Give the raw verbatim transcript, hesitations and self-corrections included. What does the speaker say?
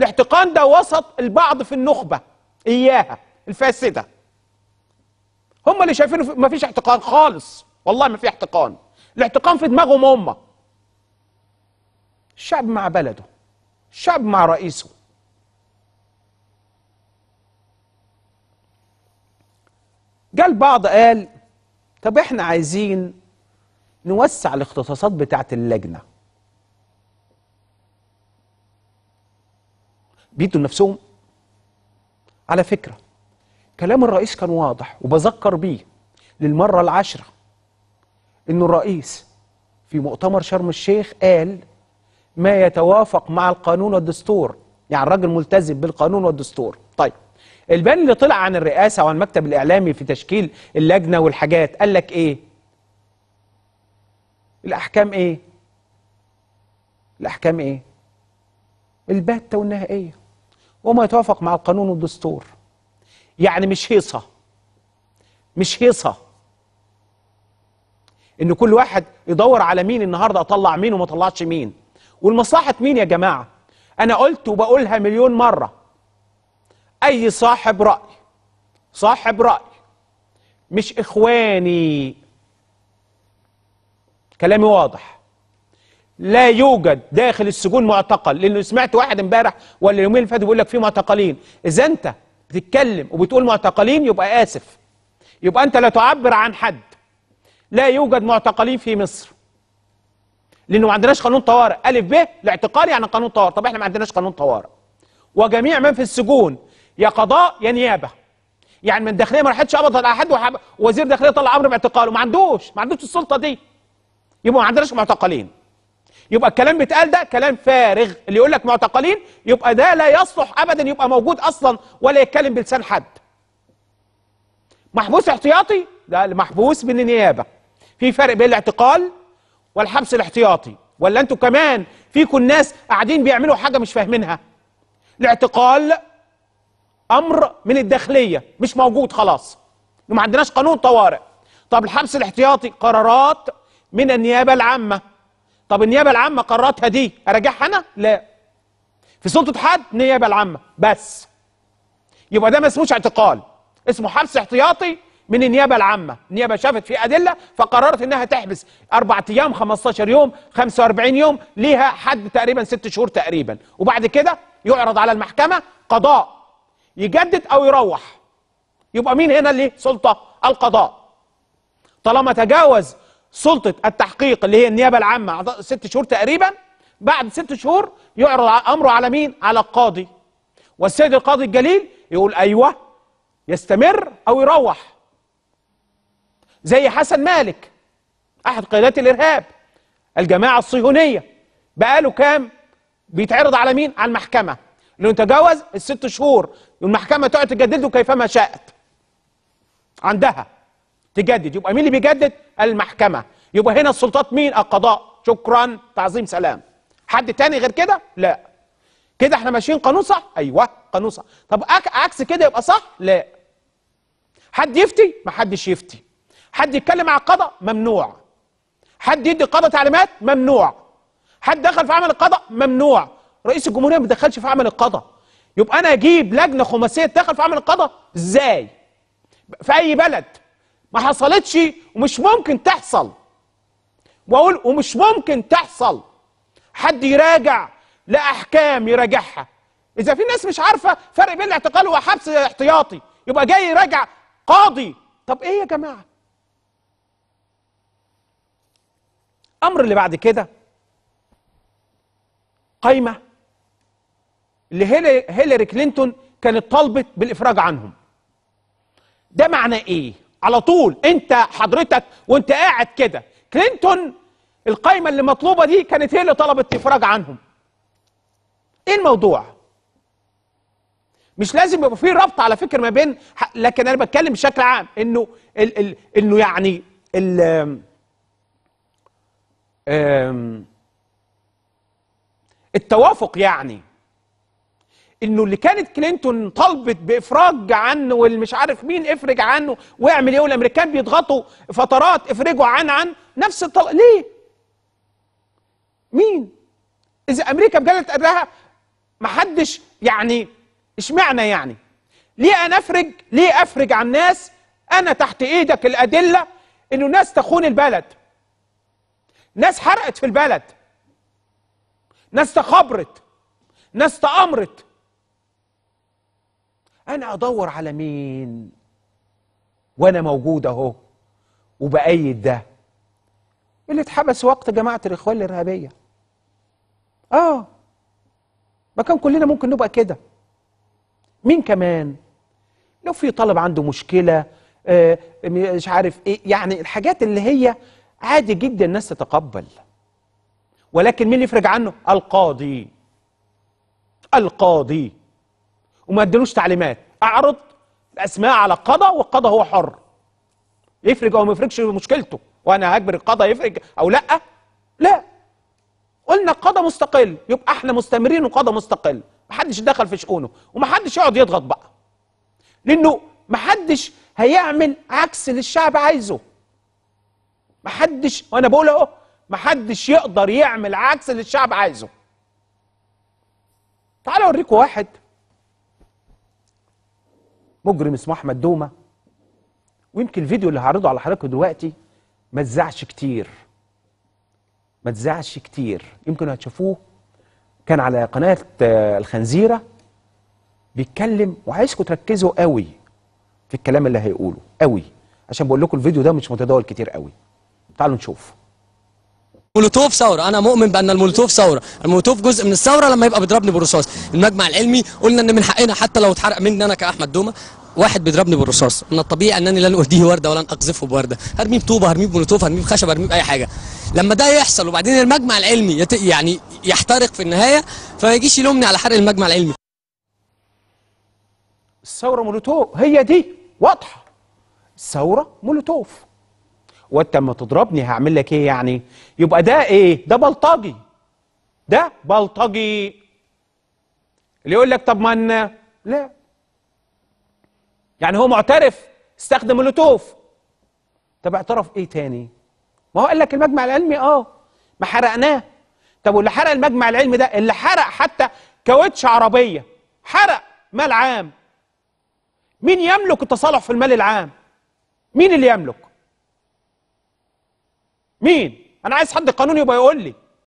الاحتقان ده وسط البعض في النخبة إياها الفاسدة، هم اللي شايفينه ما فيش احتقان خالص، والله ما في احتقان، الاحتقان في دماغهم هم. الشعب مع بلده، الشعب مع رئيسه. جاء البعض قال طب احنا عايزين نوسع الاختصاصات بتاعة اللجنة. بيدوا لنفسهم على فكرة كلام الرئيس كان واضح، وبذكر بيه للمرة العشرة إنه الرئيس في مؤتمر شرم الشيخ قال ما يتوافق مع القانون والدستور، يعني الراجل ملتزم بالقانون والدستور. طيب البيان اللي طلع عن الرئاسة وعن المكتب الإعلامي في تشكيل اللجنة والحاجات قال لك إيه؟ الأحكام إيه؟ الأحكام إيه؟ الباتة والنهائية وما يتوافق مع القانون والدستور. يعني مش هيصة، مش هيصة إن كل واحد يدور على مين النهاردة أطلع مين وما طلعش مين، والمصلحة مين يا جماعة؟ أنا قلت وبقولها مليون مرة، أي صاحب رأي صاحب رأي مش إخواني، كلامي واضح، لا يوجد داخل السجون معتقل، لأنه سمعت واحد امبارح ولا يومين اللي فاتوا بيقول لك في معتقلين، إذا أنت بتتكلم وبتقول معتقلين يبقى آسف، يبقى أنت لا تعبر عن حد. لا يوجد معتقلين في مصر، لأنه ما عندناش قانون طوارئ، ألف ب الاعتقال يعني قانون طوارئ، طب إحنا ما عندناش قانون طوارئ. وجميع من في السجون يا قضاء يا نيابه، يعني من الداخليه ما راحتش قبضت على حد، ووزير داخليه طلع امر باعتقاله، ما عندوش ما عندوش السلطه دي، يبقى ما عندناش معتقلين. يبقى الكلام بيتقال ده كلام فارغ، اللي يقول لك معتقلين يبقى ده لا يصلح ابدا يبقى موجود اصلا ولا يتكلم بلسان حد. محبوس احتياطي ده محبوس من النيابه، في فرق بين الاعتقال والحبس الاحتياطي، ولا انتوا كمان فيكم ناس قاعدين بيعملوا حاجه مش فاهمينها؟ الاعتقال امر من الداخليه مش موجود خلاص، ما عندناش قانون طوارئ. طب الحبس الاحتياطي قرارات من النيابه العامه، طب النيابه العامه قراراتها دي اراجعها انا؟ لا، في سلطه حد؟ النيابه العامه بس، يبقى ده ما اسموش اعتقال، اسمه حبس احتياطي من النيابه العامه. النيابه شافت فيه ادله فقررت انها تحبس اربع ايام، خمستاشر يوم، خمسة وأربعين يوم، ليها حد تقريبا ست شهور تقريبا، وبعد كده يعرض على المحكمه قضاء، يجدد او يروح. يبقى مين هنا اللي سلطه؟ القضاء. طالما تجاوز سلطه التحقيق اللي هي النيابه العامه ست شهور تقريبا، بعد ست شهور يعرض امره على مين؟ على القاضي، والسيد القاضي الجليل يقول ايوه يستمر او يروح. زي حسن مالك احد قيادات الارهاب الجماعه الصهيونيه، بقاله كام بيتعرض على مين؟ على المحكمه، لو تجاوز الست شهور والمحكمه تقعد تجدده كيفما شاءت، عندها تجدد. يبقى مين اللي بيجدد؟ المحكمه. يبقى هنا السلطات مين؟ القضاء. شكرا تعظيم سلام. حد تاني غير كده؟ لا. كده احنا ماشيين قانون صح؟ ايوه قانون صح. طب عكس كده يبقى صح؟ لا. حد يفتي؟ ما حدش يفتي. حد يتكلم على القضاء؟ ممنوع. حد يدي القضاء تعليمات؟ ممنوع. حد دخل في عمل القضاء؟ ممنوع. رئيس الجمهورية ما بيدخلش في عمل القضاء، يبقى أنا أجيب لجنة خماسية تدخل في عمل القضاء إزاي؟ في أي بلد ما حصلتش ومش ممكن تحصل، وأقول ومش ممكن تحصل حد يراجع لأحكام يراجعها. إذا في ناس مش عارفة فرق بين الاعتقال وحبس احتياطي يبقى جاي يراجع قاضي، طب إيه يا جماعة؟ الأمر اللي بعد كده قايمة اللي هيلاري كلينتون كانت طالبت بالإفراج عنهم. ده معنى إيه؟ على طول أنت حضرتك وأنت قاعد كده، كلينتون القايمة اللي مطلوبة دي كانت هي اللي طلبت الإفراج عنهم. إيه الموضوع؟ مش لازم يبقى فيه ربط على فكرة ما بين، لكن أنا بتكلم بشكل عام إنه ال ال إنه يعني ال التوافق، يعني انه اللي كانت كلينتون طلبت بافراج عنه والمش عارف مين افرج عنه واعمل ايه، والامريكان بيضغطوا فترات افرجوا عن عن نفس الطلب، ليه؟ مين؟ اذا امريكا بجلد قدرها محدش يعني اشمعنى يعني؟ ليه انا افرج؟ ليه افرج عن ناس انا تحت ايدك الادله انه ناس تخون البلد، ناس حرقت في البلد، ناس تخبرت، ناس تأمرت. انا ادور على مين وانا موجود اهو وبأيد ده اللي اتحبس وقت جماعه الاخوان الارهابيه. اه ما كان كلنا ممكن نبقى كده. مين كمان؟ لو في طالب عنده مشكله آه مش عارف ايه، يعني الحاجات اللي هي عادي جدا الناس تتقبل. ولكن مين اللي يفرج عنه؟ القاضي. القاضي وما ادلوش تعليمات. اعرض الاسماء على القضاء والقضى هو حر يفرج او ما يفرجش مشكلته، وانا هجبر القضاء يفرج او لا؟ لا، قلنا القضاء مستقل، يبقى احنا مستمرين وقضاء مستقل، محدش يتدخل في شؤونه ومحدش يقعد يضغط بقى، لانه محدش هيعمل عكس اللي الشعب عايزه. محدش، وانا بقول اهو، محدش يقدر يعمل عكس اللي الشعب عايزه. تعالوا اوريكم واحد مجرم اسمه احمد دومه، ويمكن الفيديو اللي هعرضه على حضراتكم دلوقتي ما اتذاعش كتير، ما اتذاعش كتير، يمكن هتشوفوه كان على قناه الخنزيره بيتكلم، وعايزكم تركزوا قوي في الكلام اللي هيقوله قوي، عشان بقول لكم الفيديو ده مش متداول كتير قوي. تعالوا نشوف. مولوتوف ثوره، انا مؤمن بان المولوتوف ثوره، المولوتوف جزء من الثوره لما يبقى بيضربني بالرصاص. المجمع العلمي قلنا ان من حقنا حتى لو اتحرق مني انا كاحمد دومه، واحد بيضربني بالرصاص، من الطبيعي انني لن اهديه ورده ولن اقذفه بورده، هرميه بطوبه، هرميه بمولوتوف، هرميه بخشب، هرميه باي حاجه. لما ده يحصل وبعدين المجمع العلمي يعني يحترق في النهايه، فما يجيش يلومني على حرق المجمع العلمي. الثوره مولوتوف، هي دي واضحه. الثوره مولوتوف، وانت اما تضربني هعمل لك ايه يعني؟ يبقى ده ايه؟ ده بلطجي، ده بلطجي. اللي يقول لك طب ما انا لا، يعني هو معترف استخدم مولوتوف، طب اعترف ايه تاني؟ ما هو قال لك المجمع العلمي اه ما حرقناه. طب واللي حرق المجمع العلمي ده، اللي حرق حتى كاوتش عربيه، حرق مال عام، مين يملك التصالح في المال العام؟ مين اللي يملك؟ مين؟ انا عايز حد قانوني يبقى يقول لي.